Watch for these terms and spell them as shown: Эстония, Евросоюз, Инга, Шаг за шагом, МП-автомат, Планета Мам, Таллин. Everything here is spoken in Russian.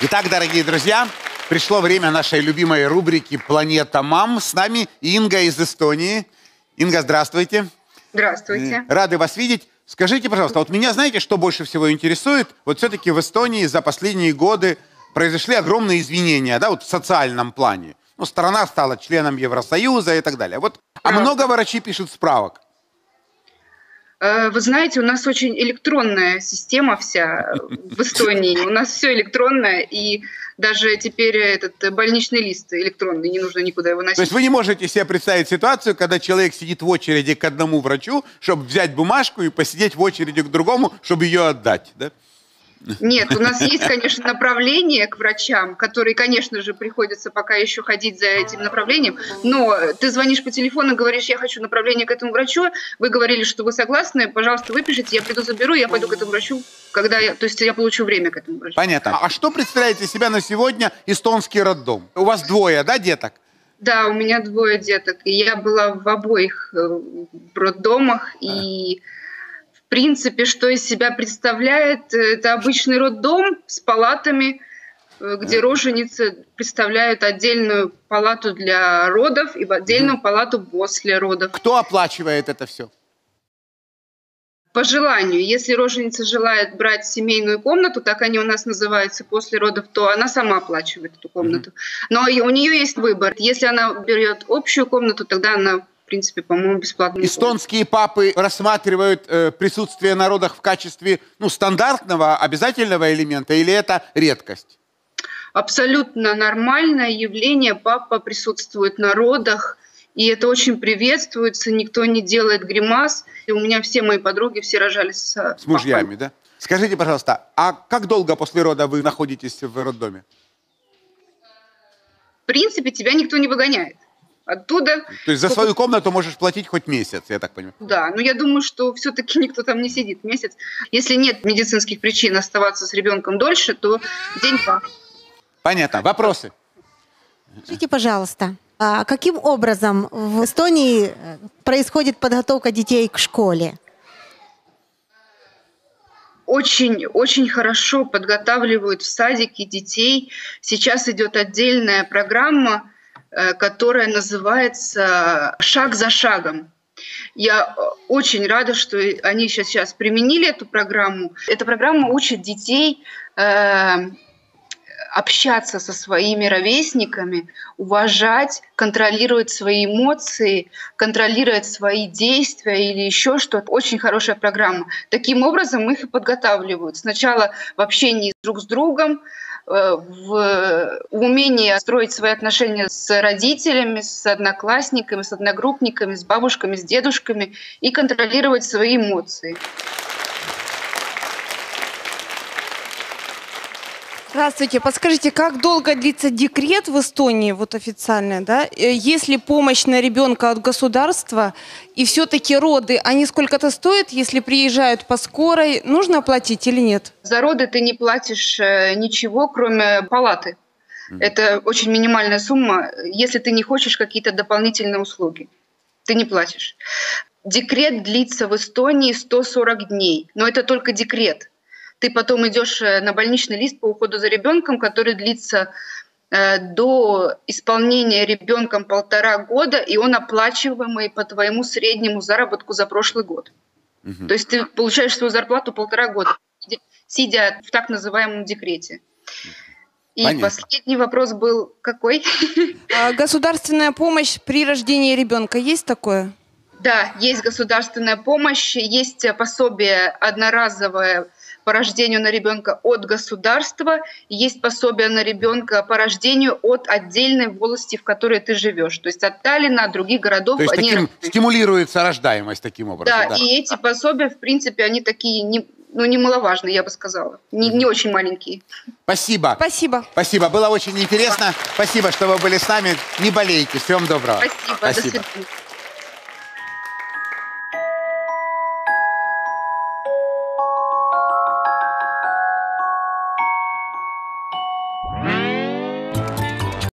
Итак, дорогие друзья, пришло время нашей любимой рубрики «Планета Мам». С нами Инга из Эстонии. Инга, здравствуйте. Здравствуйте. Рады вас видеть. Скажите, пожалуйста, вот меня, знаете, что больше всего интересует? Вот все-таки в Эстонии за последние годы произошли огромные изменения, да, вот в социальном плане. Ну, страна стала членом Евросоюза и так далее. Вот, а много врачи пишут справок? Вы знаете, у нас очень электронная система вся в Эстонии. У нас все электронное, и даже теперь этот больничный лист электронный, не нужно никуда его носить. То есть вы не можете себе представить ситуацию, когда человек сидит в очереди к одному врачу, чтобы взять бумажку и посидеть в очереди к другому, чтобы ее отдать, да? Нет, у нас есть, конечно, направление к врачам, которые, конечно же, приходится пока еще ходить за этим направлением, но ты звонишь по телефону, говоришь, я хочу направление к этому врачу, вы говорили, что вы согласны, пожалуйста, выпишите, я приду заберу, я пойду к этому врачу, когда я, то есть я получу время к этому врачу. Понятно. А что представляет из себя на сегодня эстонский роддом? У вас двое, да, деток? Да, у меня двое деток, и я была в обоих роддомах, и... В принципе, что из себя представляет, это обычный роддом с палатами, где роженицы представляют отдельную палату для родов и отдельную палату после родов. Кто оплачивает это все? По желанию. Если роженица желает брать семейную комнату, так они у нас называются после родов, то она сама оплачивает эту комнату. Но у нее есть выбор. Если она берет общую комнату, тогда она... В принципе, по-моему, бесплатно. Эстонские папы рассматривают присутствие на родах в качестве, ну, стандартного, обязательного элемента, или это редкость? Абсолютно нормальное явление. Папа присутствует на родах, и это очень приветствуется, никто не делает гримас. И у меня все мои подруги, все рожались с мужьями, папой. Да? Скажите, пожалуйста, а как долго после рода вы находитесь в роддоме? В принципе, тебя никто не выгоняет оттуда. То есть за свою комнату можешь платить хоть месяц, я так понимаю? Да, но я думаю, что все-таки никто там не сидит месяц. Если нет медицинских причин оставаться с ребенком дольше, то день-два. Понятно. Вопросы? Скажите, пожалуйста, а каким образом в Эстонии происходит подготовка детей к школе? Очень хорошо подготавливают в садике детей. Сейчас идет отдельная программа, которая называется «Шаг за шагом». Я очень рада, что они сейчас применили эту программу. Эта программа учит детей общаться со своими ровесниками, уважать, контролировать свои эмоции, контролировать свои действия или еще что-то. Очень хорошая программа. Таким образом их и подготавливают. Сначала в общении друг с другом, в умении строить свои отношения с родителями, с одноклассниками, с одногруппниками, с бабушками, с дедушками и контролировать свои эмоции. Здравствуйте. Подскажите, как долго длится декрет в Эстонии, вот официально, да? Есть ли помощь на ребенка от государства? И все-таки роды, они сколько-то стоят, если приезжают по скорой? Нужно платить или нет? За роды ты не платишь ничего, кроме палаты. Это очень минимальная сумма, если ты не хочешь какие-то дополнительные услуги. Ты не платишь. Декрет длится в Эстонии 140 дней, но это только декрет. Ты потом идешь на больничный лист по уходу за ребенком, который длится до исполнения ребенком 1,5 года, и он оплачиваемый по твоему среднему заработку за прошлый год. То есть ты получаешь свою зарплату 1,5 года, сидя в так называемом декрете. И последний вопрос был какой? А государственная помощь при рождении ребенка, есть такое? Да, есть государственная помощь, есть пособие одноразовое по рождению на ребенка от государства, есть пособие на ребенка по рождению от отдельной волости, в которой ты живешь, то есть от Таллина, от других городов. То есть таким стимулируется рождаемость таким образом. Да, да, и эти пособия, в принципе, они такие, ну, немаловажные, я бы сказала, не очень маленькие. Спасибо. Спасибо. Спасибо, было очень интересно. Спасибо, что вы были с нами. Не болейте. Всем доброго. Спасибо. Спасибо. До свидания.